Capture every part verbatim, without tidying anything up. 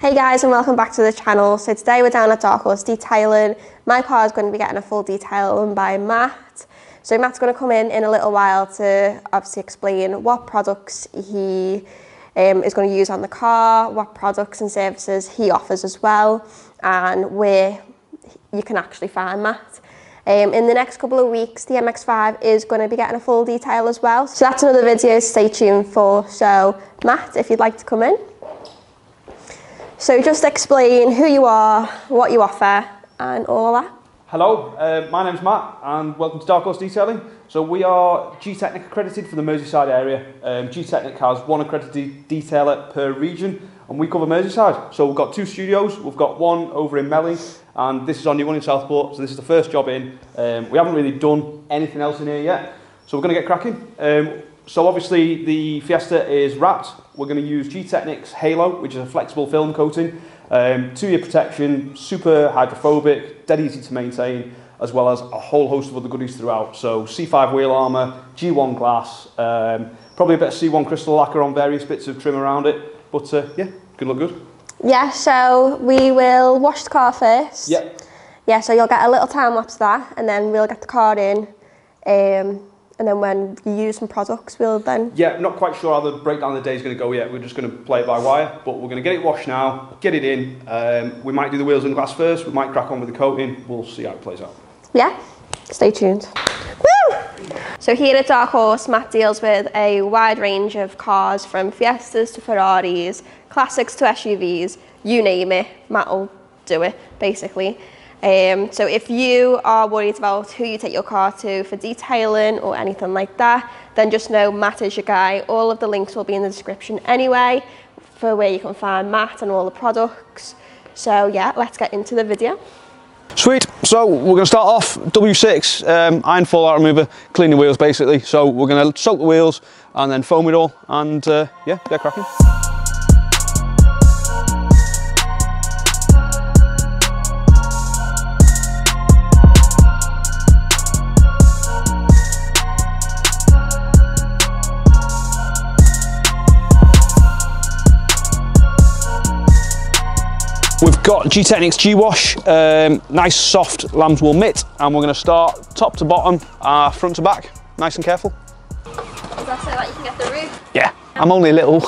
Hey guys, and welcome back to the channel. So today we're down at Dark Horse Detailing. My car is going to be getting a full detail done by Matt. So Matt's going to come in in a little while to obviously explain what products he um, is going to use on the car, what products and services he offers as well, and where you can actually find Matt. Um, in the next couple of weeks, the M X five is going to be getting a full detail as well. So that's another video to stay tuned for. So Matt, if you'd like to come in. So just explain who you are, what you offer, and all that. Hello, uh, my name's Matt, and welcome to Dark Horse Detailing. So we are Gtechniq accredited for the Merseyside area. Um, Gtechniq has one accredited detailer per region, and we cover Merseyside. So we've got two studios. We've got one over in Melling, and this is our new one in Southport. So this is the first job in. Um, we haven't really done anything else in here yet, so we're going to get cracking. Um, So obviously the Fiesta is wrapped. We're going to use Gtechniq's Halo, which is a flexible film coating, um, two-year protection, super hydrophobic, dead easy to maintain, as well as a whole host of other goodies throughout. So C five wheel armour, G one glass, um, probably a bit of C one Crystal Lacquer on various bits of trim around it. But uh, yeah, gonna look good. Yeah, so we will wash the car first. Yep. Yeah, so you'll get a little time lapse of that, and then we'll get the car in. Um, And then when you use some products, we'll then... Yeah, I'm not quite sure how the breakdown of the day is going to go yet. We're just going to play it by wire. But we're going to get it washed now, get it in. Um, we might do the wheels and glass first. We might crack on with the coating. We'll see how it plays out. Yeah, stay tuned. Woo! So here at Dark Horse, Matt deals with a wide range of cars, from Fiestas to Ferraris, classics to S U Vs, you name it, Matt will do it, basically. Um, so if you are worried about who you take your car to for detailing or anything like that, then just know Matt is your guy. All of the links will be in the description anyway for where you can find Matt and all the products. So yeah, let's get into the video. Sweet, so we're going to start off W six um, iron fallout remover, clean the wheels basically. So we're going to soak the wheels and then foam it all, and uh, yeah, get cracking. We've got Gtechniq's G-Wash, um, nice soft lamb's wool mitt, and we're going to start top to bottom, uh, front to back, nice and careful. Is that so that you can get the roof? Yeah, I'm only little.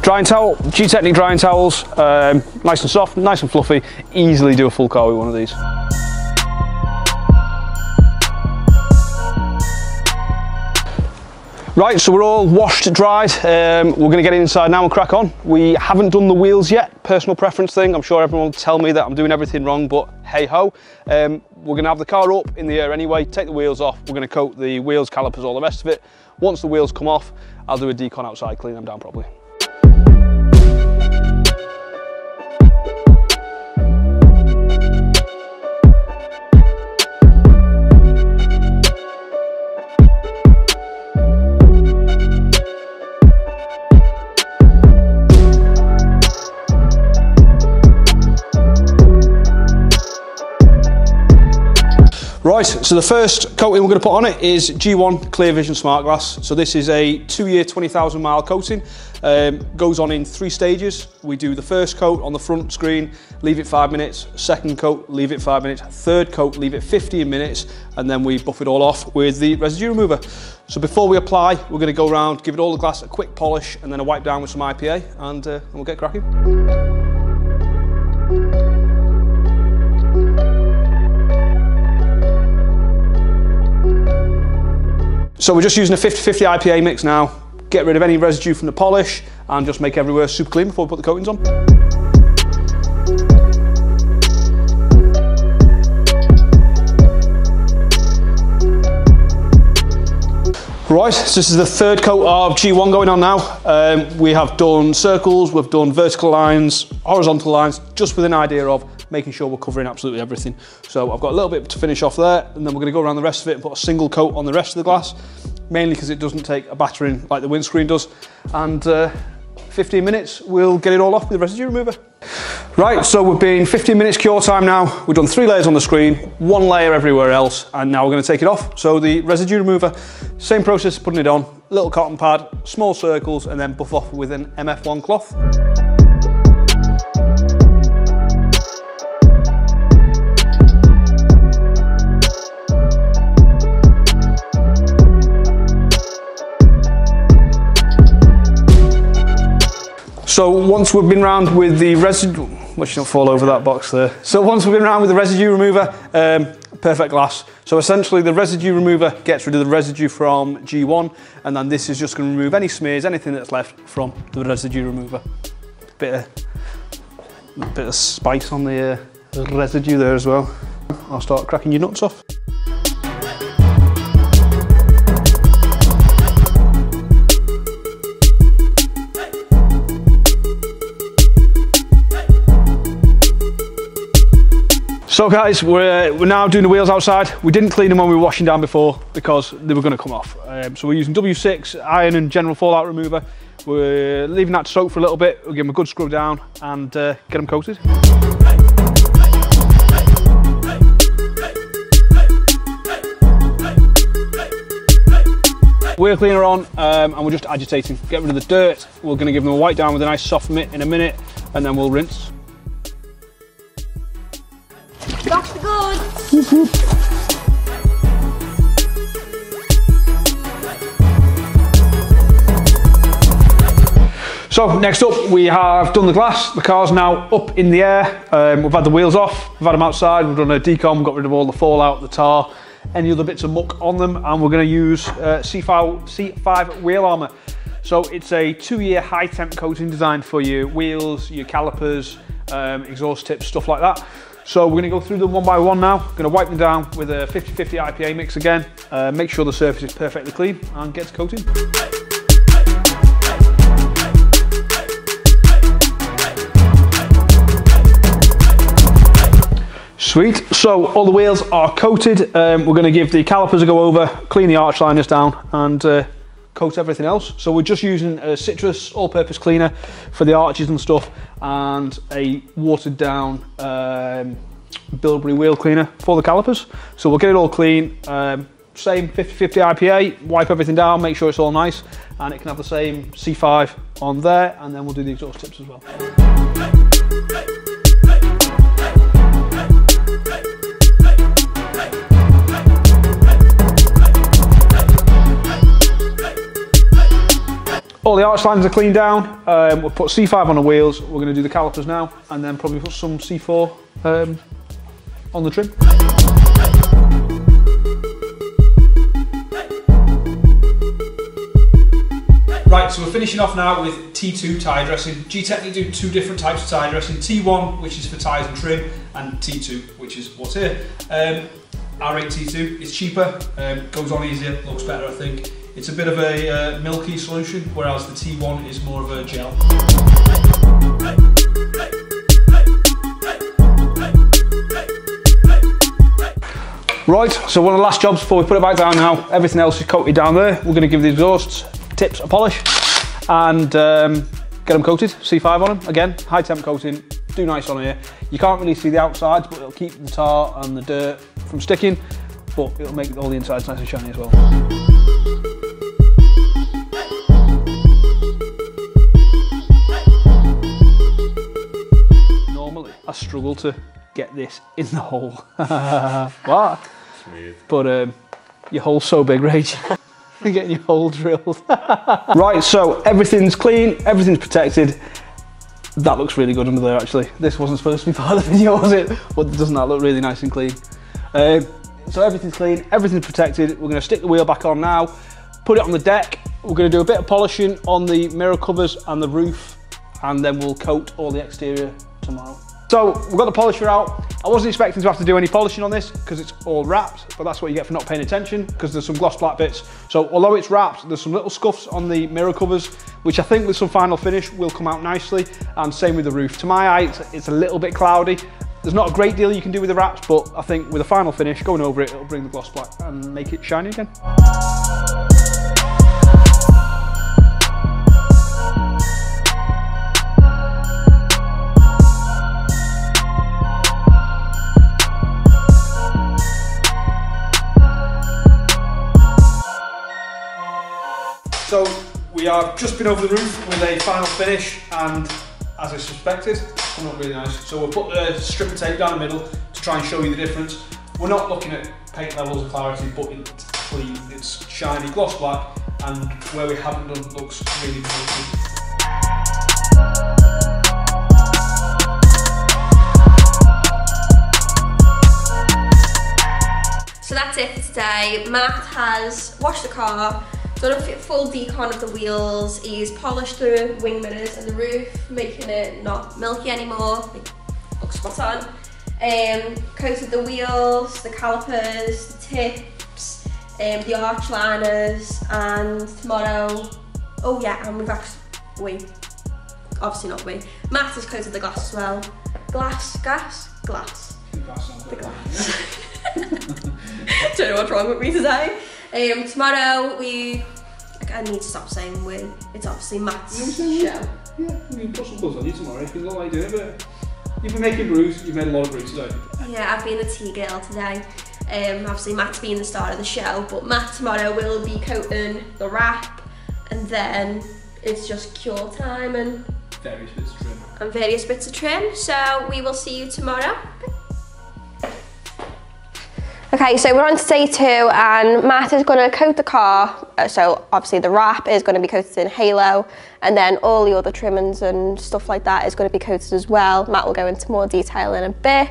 Drying towel, Gtechniq drying towels, um, nice and soft, nice and fluffy, easily do a full car with one of these. Right, so we're all washed, dried, um, we're going to get inside now and crack on. We haven't done the wheels yet, personal preference thing. I'm sure everyone will tell me that I'm doing everything wrong, but hey ho. Um, we're going to have the car up in the air anyway, take the wheels off, we're going to coat the wheels, calipers, all the rest of it. Once the wheels come off, I'll do a decon outside, clean them down properly. Right, so the first coating we're going to put on it is G one Clear Vision Smart Glass. So this is a two-year, twenty thousand mile coating. Um, goes on in three stages. We do the first coat on the front screen, leave it five minutes. Second coat, leave it five minutes. Third coat, leave it fifteen minutes. And then we buff it all off with the residue remover. So before we apply, we're going to go around, give it all the glass a quick polish, and then a wipe down with some I P A, and, uh, and we'll get cracking. So we're just using a fifty fifty I P A mix now, get rid of any residue from the polish and just make everywhere super clean before we put the coatings on. Right, so this is the third coat of G one going on now. Um, we have done circles, we've done vertical lines, horizontal lines, just with an idea of making sure we're covering absolutely everything. So I've got a little bit to finish off there, and then we're going to go around the rest of it and put a single coat on the rest of the glass, mainly because it doesn't take a battering like the windscreen does. And uh, fifteen minutes, we'll get it all off with the residue remover. Right, so we've been fifteen minutes cure time now. We've done three layers on the screen, one layer everywhere else, and now we're going to take it off. So the residue remover, same process, putting it on, little cotton pad, small circles, and then buff off with an M F one cloth. So once we've been round with the residue, let's not fall over that box there. So once we've been round with the residue remover, um, perfect glass. So essentially the residue remover gets rid of the residue from G one, and then this is just going to remove any smears, anything that's left from the residue remover. Bit of, bit of spice on the uh, residue there as well. I'll start cracking your nuts off. So guys, we're, we're now doing the wheels outside. We didn't clean them when we were washing down before because they were going to come off. Um, so we're using W six iron and general fallout remover. We're leaving that to soak for a little bit. We'll give them a good scrub down and uh, get them coated. Wheel cleaner on um, and we're just agitating. Get rid of the dirt. We're going to give them a wipe down with a nice soft mitt in a minute, and then we'll rinse. That's the goods. So next up, we have done the glass. The car's now up in the air. Um, we've had the wheels off, we've had them outside, we've done a decom, got rid of all the fallout, the tar, any other bits of muck on them, and we're going to use uh, C five wheel armour. So it's a two-year high temp coating designed for your wheels, your calipers, um, exhaust tips, stuff like that. So we're going to go through them one by one now. Going to wipe them down with a fifty fifty I P A mix again. Uh, make sure the surface is perfectly clean and get to coating. Sweet. So all the wheels are coated. Um, we're going to give the calipers a go over, clean the arch liners down, and uh, coat everything else. So we're just using a citrus all-purpose cleaner for the arches and stuff, and a watered down um, Bilberry wheel cleaner for the calipers. So we'll get it all clean, um, same fifty fifty I P A, wipe everything down, make sure it's all nice, and it can have the same C five on there, and then we'll do the exhaust tips as well. All the arch lines are cleaned down. Um, we'll put C five on the wheels. We're going to do the calipers now, and then probably put some C four um, on the trim. Right, so we're finishing off now with T two tie dressing. Gtechniq do two different types of tie dressing. T one, which is for ties and trim, and T two, which is what's here. Um, R eight T two is cheaper, um, goes on easier, looks better, I think. It's a bit of a uh, milky solution, whereas the T one is more of a gel. Right, so one of the last jobs before we put it back down now. Everything else is coated down there. We're going to give the exhaust tips a polish and um, get them coated. C five on them, again, high temp coating, do nice on here. You can't really see the outsides, but it'll keep the tar and the dirt from sticking, but it'll make all the insides nice and shiny as well. I struggle to get this in the hole. What? Smooth. But um, your hole's so big, Rage. You're getting your hole drilled. Right, so everything's clean, everything's protected. That looks really good under there, actually. This wasn't supposed to be part of the video, was it? But doesn't that look really nice and clean? Um, so everything's clean, everything's protected. We're going to stick the wheel back on now, put it on the deck. We're going to do a bit of polishing on the mirror covers and the roof, and then we'll coat all the exterior tomorrow. So we've got the polisher out. I wasn't expecting to have to do any polishing on this because it's all wrapped, but that's what you get for not paying attention, because there's some gloss black bits. So although it's wrapped, there's some little scuffs on the mirror covers, which I think with some final finish will come out nicely. And same with the roof. To my eye, it's, it's a little bit cloudy. There's not a great deal you can do with the wraps, but I think with a final finish, going over it, it'll bring the gloss black and make it shiny again. So we have just been over the roof with a final finish, and as I suspected, it's come up really nice. So we'll put the strip of tape down the middle to try and show you the difference. We're not looking at paint levels of clarity, but it's clean, it's shiny gloss black, and where we haven't done looks really beautiful. So that's it for today. Matt has washed the car, done a full decon of the wheels, he's polished the wing mirrors and the roof, making it not milky anymore, it looks spot on. Um, coated the wheels, the calipers, the tips, um, the arch liners, and tomorrow, oh yeah, and we've actually, we, obviously not we, Matt has coated the glass as well. Glass, gas, glass, the glass. Don't know what's wrong with me today. Um, tomorrow we, like, I need to stop saying we, it's obviously Matt's show. Yeah, I mean, put some clothes on you tomorrow, you look like doing it. You've been making brews, you've made a lot of brews today. Yeah, I've been a tea girl today. Um, obviously Matt's been the star of the show, but Matt tomorrow will be coating the wrap, and then it's just cure time and various bits of trim. And various bits of trim, so we will see you tomorrow. Okay, so we're on to day two, and Matt is going to coat the car, so obviously the wrap is going to be coated in Halo, and then all the other trimmings and stuff like that is going to be coated as well. Matt will go into more detail in a bit,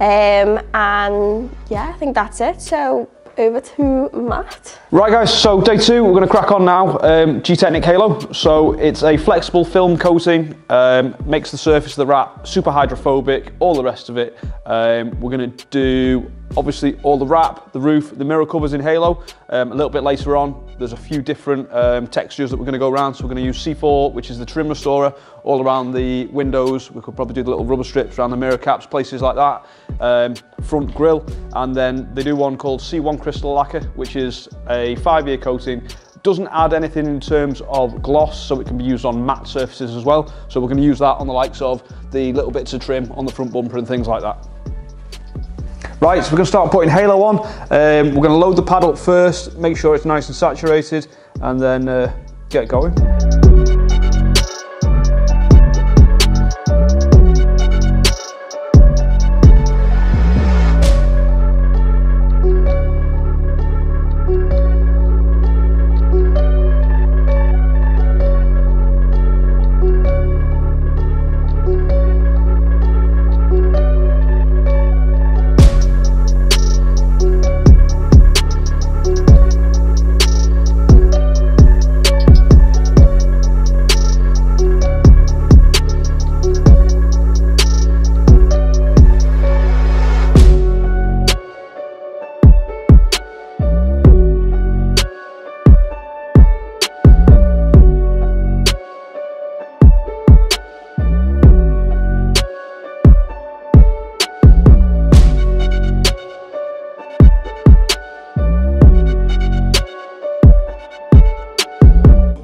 um, and yeah, I think that's it, so over to Matt. Right guys, so day two, we're going to crack on now, um, Gtechniq Halo. So it's a flexible film coating, um, makes the surface of the wrap super hydrophobic, all the rest of it. Um, we're going to do obviously all the wrap, the roof, the mirror covers in Halo. Um, a little bit later on, there's a few different um, textures that we're gonna go around. So we're gonna use C four, which is the trim restorer, all around the windows. We could probably do the little rubber strips around the mirror caps, places like that, um, front grille. And then they do one called C one Crystal Lacquer, which is a five-year coating. Doesn't add anything in terms of gloss, so it can be used on matte surfaces as well. So we're gonna use that on the likes of the little bits of trim on the front bumper and things like that. Right, so we're gonna start putting Halo on. Um, we're gonna load the pad up first, make sure it's nice and saturated, and then uh, get going.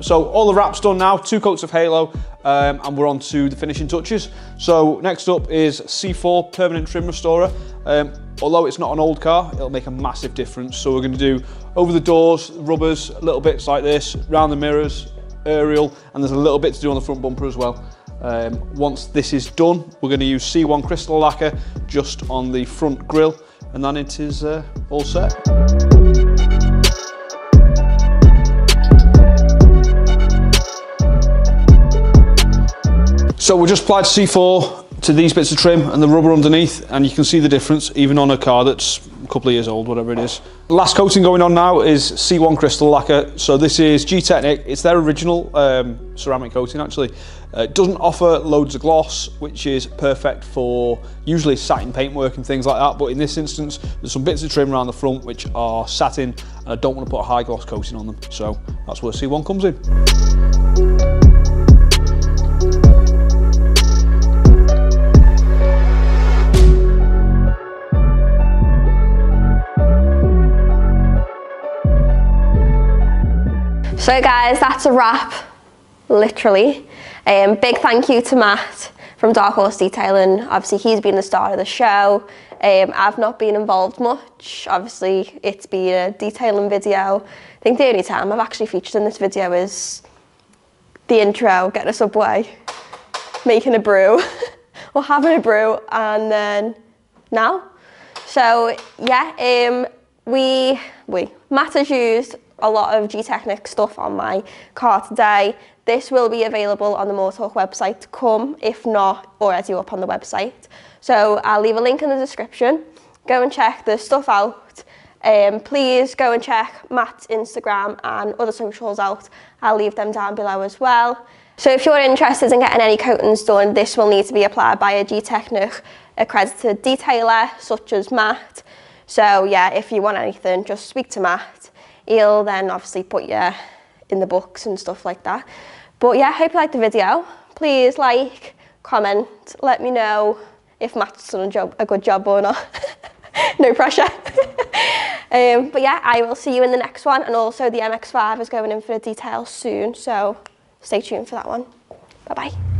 So all the wrap's done now, two coats of Halo, um, and we're on to the finishing touches. So next up is C four, Permanent Trim Restorer. Um, although it's not an old car, it'll make a massive difference. So we're gonna do over the doors, rubbers, little bits like this, round the mirrors, aerial, and there's a little bit to do on the front bumper as well. Um, once this is done, we're gonna use C one Crystal Lacquer just on the front grille, and then it is uh, all set. So we've just applied C four to these bits of trim and the rubber underneath, and you can see the difference even on a car that's a couple of years old, whatever it is. The last coating going on now is C one Crystal Lacquer. So this is Gtechniq, it's their original um, ceramic coating actually. Uh, it doesn't offer loads of gloss, which is perfect for usually satin paintwork and things like that, but in this instance there's some bits of trim around the front which are satin, and I don't want to put a high gloss coating on them, so that's where C one comes in. So guys, that's a wrap, literally. Um, big thank you to Matt from Dark Horse Detailing. Obviously he's been the star of the show. Um, I've not been involved much. Obviously, it's been a detailing video. I think the only time I've actually featured in this video is the intro, getting a Subway, making a brew, or having a brew, and then now. So yeah, um, we, we, Matt has used a lot of Gtechniq stuff on my car today. This will be available on the More Torque website to come, if not already up on the website. So I'll leave a link in the description. Go and check the stuff out. Um, please go and check Matt's Instagram and other socials out. I'll leave them down below as well. So if you're interested in getting any coatings done, this will need to be applied by a Gtechniq accredited detailer such as Matt. So yeah, if you want anything, just speak to Matt. He'll then obviously put you in the books and stuff like that. But yeah, I hope you liked the video. Please like, comment, let me know if Matt's done a, job, a good job or not. No pressure. um, but yeah, I will see you in the next one. And also the M X five is going in for a detail soon, so stay tuned for that one. Bye-bye.